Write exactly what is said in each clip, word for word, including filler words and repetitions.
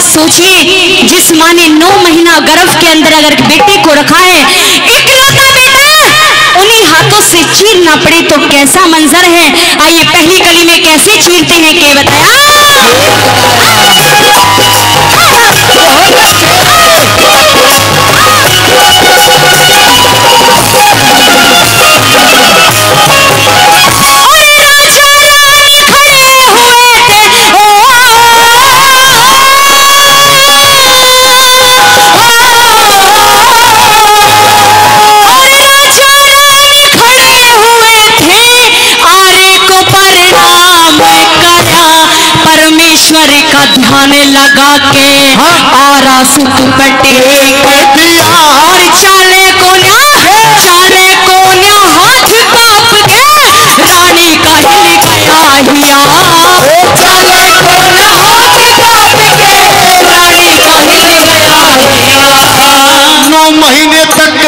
सोचिए जिस माँ ने नौ महीना गर्भ के अंदर अगर बेटे को रखा है, इकलौता बेटा, उन्हीं हाथों से चीरना पड़े तो कैसा मंजर है। आइए पहली कली में कैसे चीरते हैं के बताया। परमेश्वर का ध्यान लगा के आरा सुत पटे को दिया और चाले कोन्या चाले कोन्या हाथ कांप के रानी का हिल गया हिया। चाले कोन्या हाथ कांप के रानी का हिल गया हिया। नौ महीने तक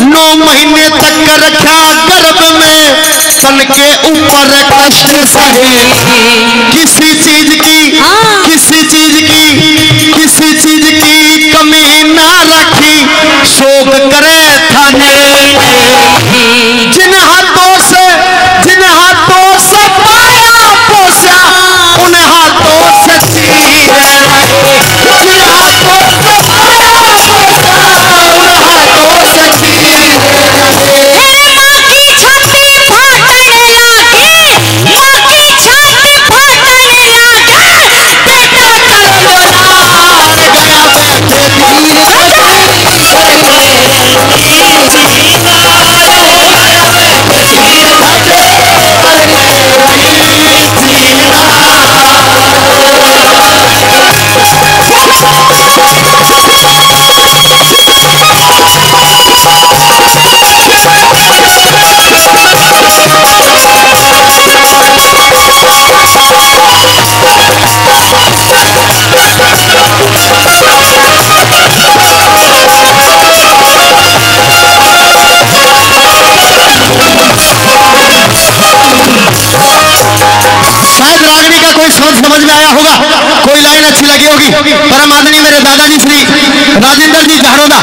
नौ महीने तक रखा गर्भ में, तन के ऊपर कष्ट सहे, किसी चीज की किसी चीज की किसी चीज की कमी ना रखी, शोक करे थाने जिन हाथों से जिन हाथों से पाया पोसा उन हाथों से जिन हाथों से शायद रागनी का कोई शोध समझ में आया होगा, कोई लाइन अच्छी लगी होगी। परम आदरणीय मेरे दादाजी श्री राजेंद्र जी झाड़ोदा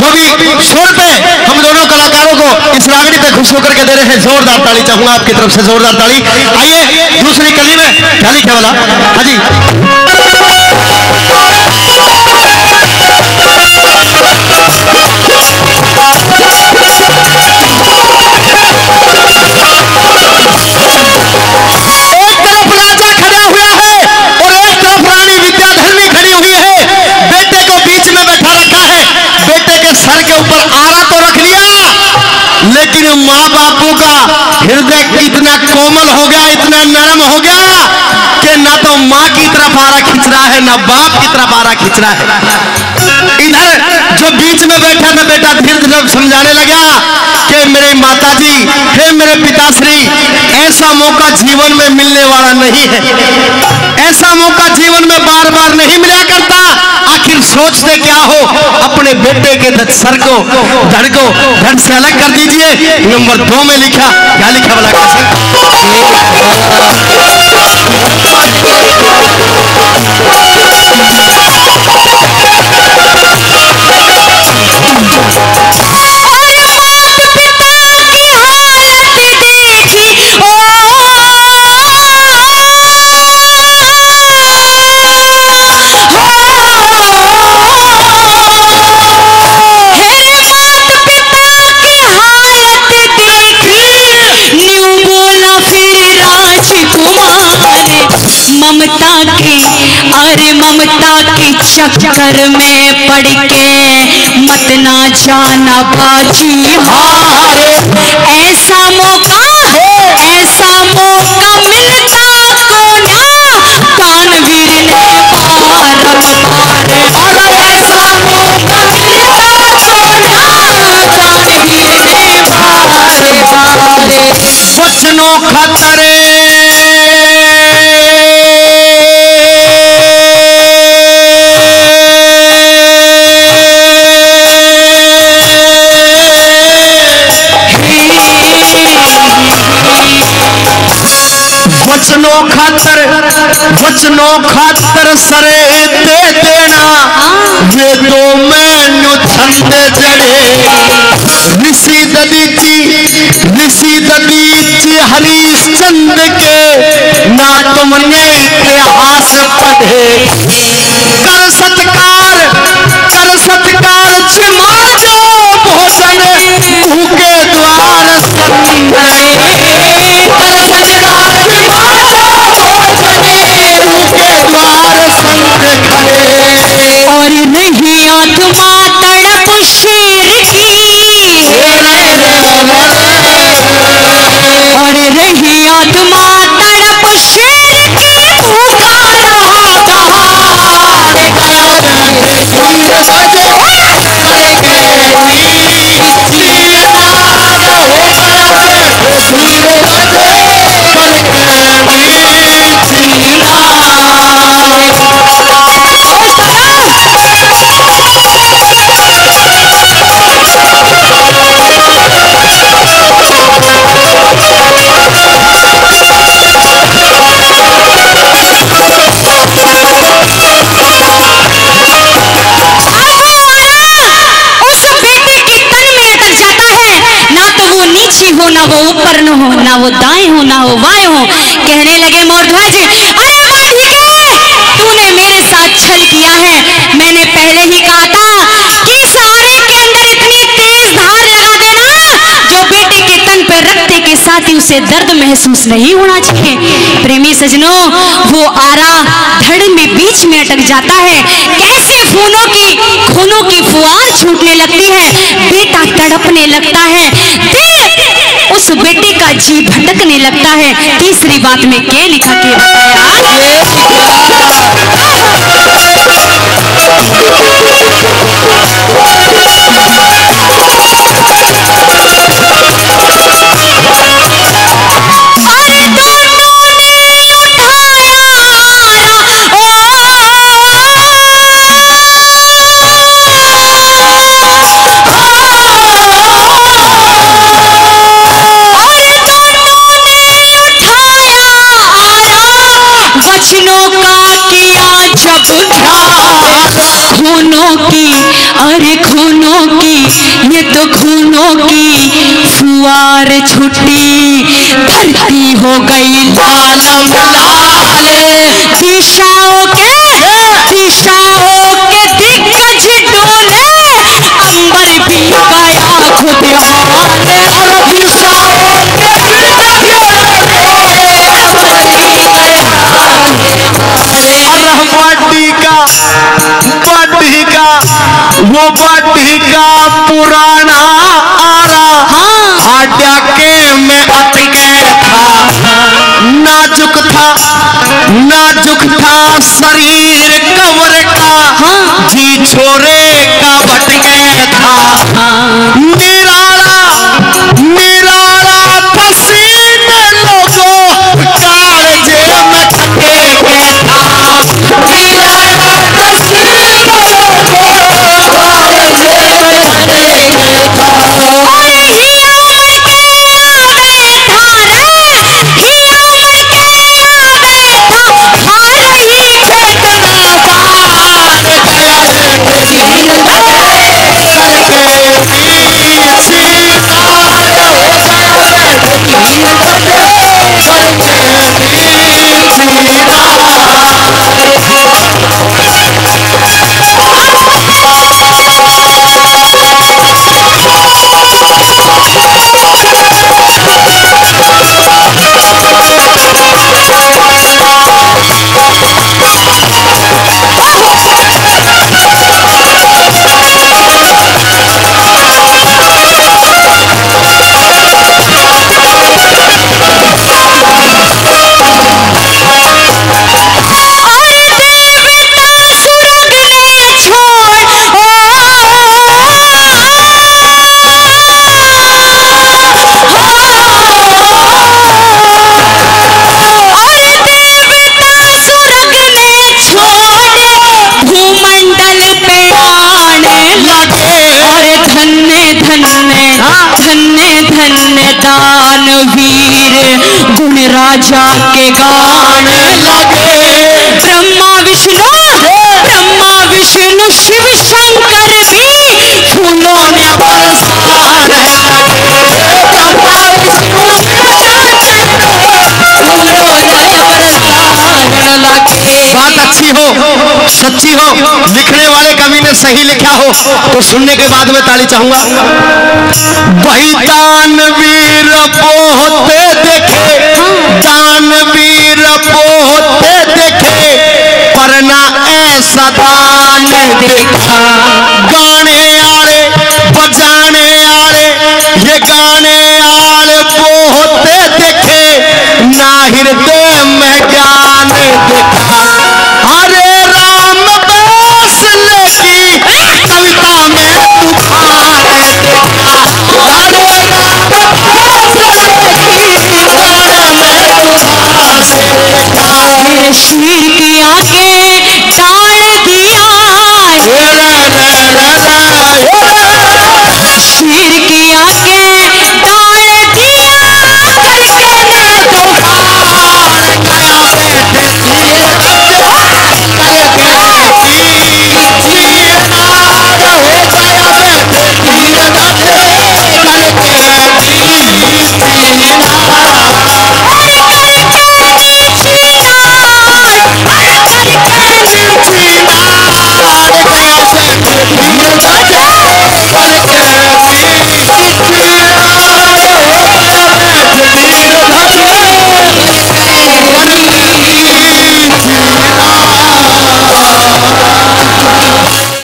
वो भी शोर पे हम दोनों कलाकारों को इस रागनी पे खुश होकर के दे रहे हैं। जोरदार ताली चाहूंगा आपकी तरफ से, जोरदार ताली। आइए दूसरी कली में क्या लिखा वाला माँ बापू का हृदय इतना कोमल हो गया, इतना नरम हो गया कि ना तो माँ की तरफ आरा खींच रहा है ना बाप की तरफ आरा खींच रहा है। इधर जो बीच में बैठा था बेटा धीरे धीरे समझाने लगा कि मेरे माताजी, हे मेरे पिताश्री, ऐसा मौका जीवन में मिलने वाला नहीं है, ऐसा मौका जीवन में बार बार नहीं मिला करता। आखिर सोचते क्या हो, अपने बेटे के सर को धड़ को धड़ से अलग कर दीजिए। नंबर दो में लिखा क्या लिखा वाला कैसे ममता के, अरे ममता के चक्कर में पड़ के मत ना जाना बाजी हार। ऐसा मौका ऐसा मौका मिलता को ना दानवीर ने पार पार। और ऐसा मौका मिलता को ना दानवीर ने पार पार। वचनों खतरे बचनो खातर सरे दे देना जे तो मैनु छंदे जड़े ऋषि ददीची ऋषि ददीची हरिश्चंद्र के ना तुमने इतिहास पढ़े। कर सत्कार कर सत्कार छिमा जो भोजन भूखे द्वार संगे कर सत्कार छिमा जो भोजन भूखे द्वार संग खड़े। और नहीं आत्मा तड़प शेर की और रही आत्मा तड़प शेर की भूखा रहा हो ना वो ऊपर न हो ना वो दाएं हो ना हो बाएं हो। कहने लगे मोरध्वज, अरे माधिके तूने मेरे साथ छल किया है। मैंने पहले ही कहा था कि सहारे के अंदर इतनी तेज धार लगा देना जो बेटे के तन पर रखते के साथ ही उसे दर्द महसूस नहीं होना चाहिए। प्रेमी सजनों, वो आरा धड़ में बीच में अटक जाता है। कैसे खूनों की खूनों की फुहार छूटने लगती है, बेटा तड़पने लगता है, उस बेटे का जी भटकने लगता है। तीसरी बात में क्या लिखा के अरे खूनों की ये तो खूनों की फुआर छुट्टी धरती हो गई लाल लाल। दिशाओं के दिशाओं के दिग्गज डोले अंबर भी गया खुद वो बाटी का पुराना आरा हाड्या के में अटक गया था। नाजुक था नाजुक था शरीर कवर का जी छोरे का बट गया था। निराला निराला पसीने लोगों कालजे में अटके गया था। दानवीर गुण राजा के गाने लगे। सच्ची हो, सच्ची हो, लिखने वाले कवि ने सही लिखा हो तो सुनने के बाद मैं ताली चाहूंगा। दानवीर पोहते देखे, दानवीर पोहते देखे, पर ना ऐसा दान देखा। गाने आले बजाने आले ये गाने आले पोहते देखे, ना हृदय में ज्ञान देखा। हरे राम बौसले की कविता में तूफान देखा। हरे राम बौसले की कविता में तूफान देखा।